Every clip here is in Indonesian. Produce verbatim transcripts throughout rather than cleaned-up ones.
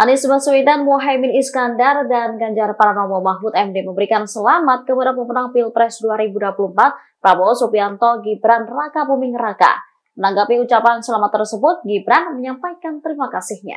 Anies Baswedan, Muhaimin Iskandar, dan Ganjar Pranowo Mahfud M D memberikan selamat kepada pemenang Pilpres dua ribu dua puluh empat, Prabowo Subianto, Gibran Rakabuming Raka. Menanggapi ucapan selamat tersebut, Gibran menyampaikan terima kasihnya.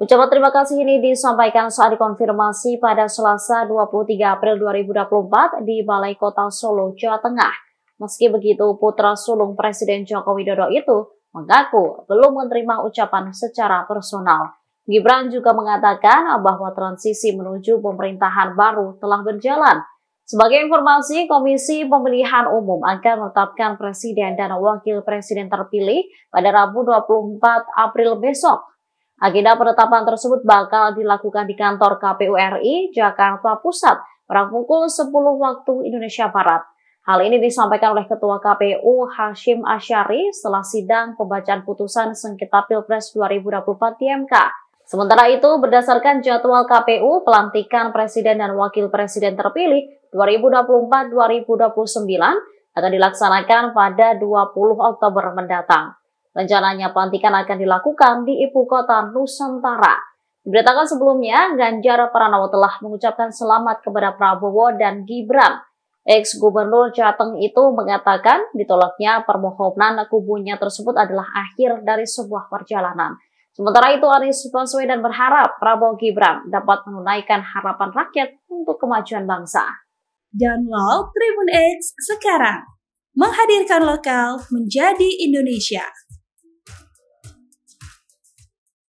Ucapan terima kasih ini disampaikan saat dikonfirmasi pada Selasa dua puluh tiga April dua ribu dua puluh empat di Balai Kota Solo, Jawa Tengah. Meski begitu, putra sulung Presiden Joko Widodo itu mengaku belum menerima ucapan secara personal. Gibran juga mengatakan bahwa transisi menuju pemerintahan baru telah berjalan. Sebagai informasi, Komisi Pemilihan Umum akan menetapkan Presiden dan Wakil Presiden terpilih pada Rabu dua puluh empat April besok. Agenda penetapan tersebut bakal dilakukan di kantor K P U R I, Jakarta Pusat, pada pukul sepuluh waktu Indonesia Barat. Hal ini disampaikan oleh Ketua K P U Hasyim Asyari setelah sidang pembacaan putusan sengketa Pilpres dua ribu dua puluh empat di M K. Sementara itu, berdasarkan jadwal K P U, pelantikan Presiden dan Wakil Presiden terpilih dua ribu dua puluh empat dua ribu dua puluh sembilan akan dilaksanakan pada dua puluh Oktober mendatang. Rencananya pelantikan akan dilakukan di Ibu Kota Nusantara. Diberitakan sebelumnya, Ganjar Pranowo telah mengucapkan selamat kepada Prabowo dan Gibran. Ex-Gubernur Jawa Tengah itu mengatakan ditolaknya permohonan kubunya tersebut adalah akhir dari sebuah perjalanan. Sementara itu, Aris Supansuwe berharap Prabowo Gibran dapat menunaikan harapan rakyat untuk kemajuan bangsa. Download Tribun X sekarang. Menghadirkan lokal menjadi Indonesia.